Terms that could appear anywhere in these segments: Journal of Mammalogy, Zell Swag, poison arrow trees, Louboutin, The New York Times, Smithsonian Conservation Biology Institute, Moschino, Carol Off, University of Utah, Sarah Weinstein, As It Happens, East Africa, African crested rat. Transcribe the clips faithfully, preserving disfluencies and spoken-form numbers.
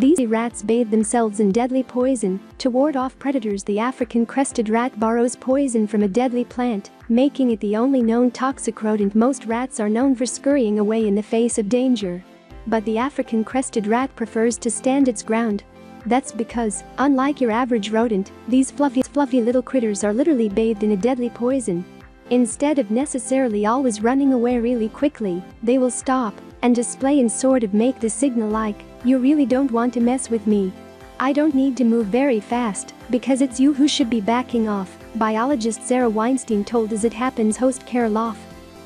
These rats bathe themselves in deadly poison to ward off predators. The African crested rat borrows poison from a deadly plant, making it the only known toxic rodent. Most rats are known for scurrying away in the face of danger. But the African crested rat prefers to stand its ground. That's because, unlike your average rodent, these fluffy, fluffy little critters are literally bathed in a deadly poison. Instead of necessarily always running away really quickly, they will stop and display and sort of make the signal like, "You really don't want to mess with me. I don't need to move very fast, because it's you who should be backing off," biologist Sarah Weinstein told As It Happens host Carol Off.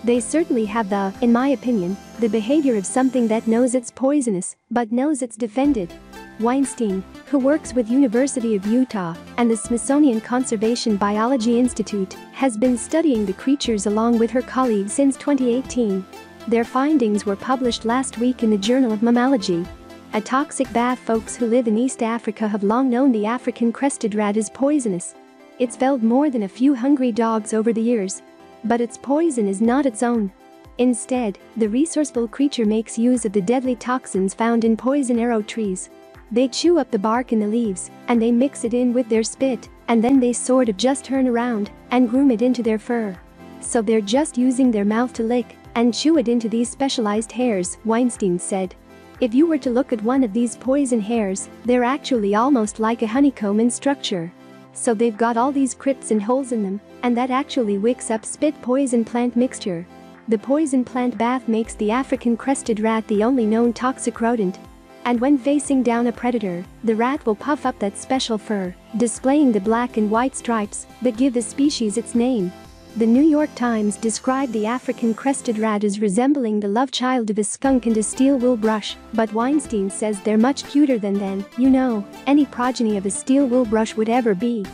They certainly have the, in my opinion, the behavior of something that knows it's poisonous, but knows it's defended. Weinstein, who works with University of Utah and the Smithsonian Conservation Biology Institute, has been studying the creatures along with her colleagues since twenty eighteen. Their findings were published last week in the Journal of Mammalogy. A toxic bath folks who live in East Africa have long known the African crested rat is poisonous. It's felled more than a few hungry dogs over the years. But its poison is not its own. Instead, the resourceful creature makes use of the deadly toxins found in poison arrow trees. They chew up the bark and the leaves, and they mix it in with their spit, and then they sort of just turn around and groom it into their fur. So they're just using their mouth to lick and chew it into these specialized hairs, Weinstein said. If you were to look at one of these poison hairs, they're actually almost like a honeycomb in structure. So they've got all these crypts and holes in them, and that actually wicks up spit poison plant mixture. The poison plant bath makes the African crested rat the only known toxic rodent. And when facing down a predator, the rat will puff up that special fur, displaying the black and white stripes that give the species its name. The New York Times described the African crested rat as resembling the love child of a skunk and a steel wool brush, but Weinstein says they're much cuter than than, you know, any progeny of a steel wool brush would ever be.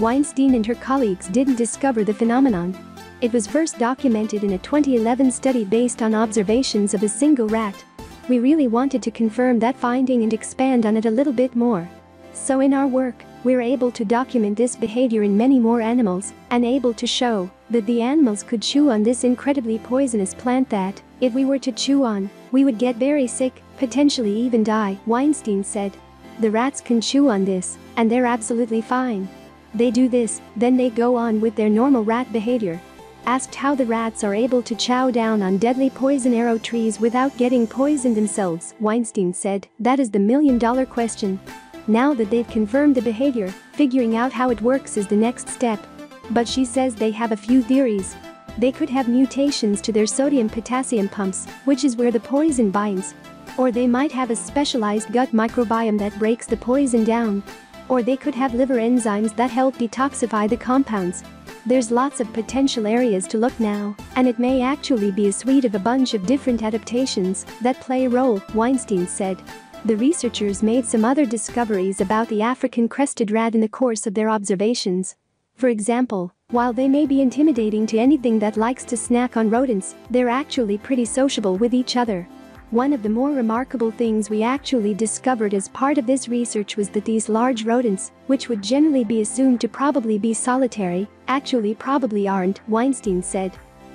Weinstein and her colleagues didn't discover the phenomenon. It was first documented in a twenty eleven study based on observations of a single rat. We really wanted to confirm that finding and expand on it a little bit more. So in our work, we're able to document this behavior in many more animals and able to show that the animals could chew on this incredibly poisonous plant that, if we were to chew on, we would get very sick, potentially even die, Weinstein said. The rats can chew on this, and they're absolutely fine. They do this, then they go on with their normal rat behavior. Asked how the rats are able to chow down on deadly poison arrow trees without getting poisoned themselves, Weinstein said, "That is the million-dollar question. Now that they've confirmed the behavior, figuring out how it works is the next step." But she says they have a few theories. They could have mutations to their sodium-potassium pumps, which is where the poison binds. Or they might have a specialized gut microbiome that breaks the poison down. Or they could have liver enzymes that help detoxify the compounds. There's lots of potential areas to look now, and it may actually be a suite of a bunch of different adaptations that play a role, Weinstein said. The researchers made some other discoveries about the African crested rat in the course of their observations. For example, while they may be intimidating to anything that likes to snack on rodents, they're actually pretty sociable with each other. One of the more remarkable things we actually discovered as part of this research was that these large rodents, which would generally be assumed to probably be solitary, actually probably aren't, Weinstein said.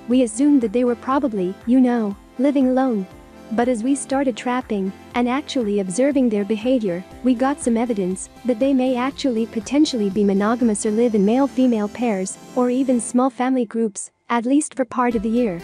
We assumed that they were probably, you know, living alone. But as we started trapping and actually observing their behavior, we got some evidence that they may actually potentially be monogamous or live in male-female pairs, or even small family groups, at least for part of the year.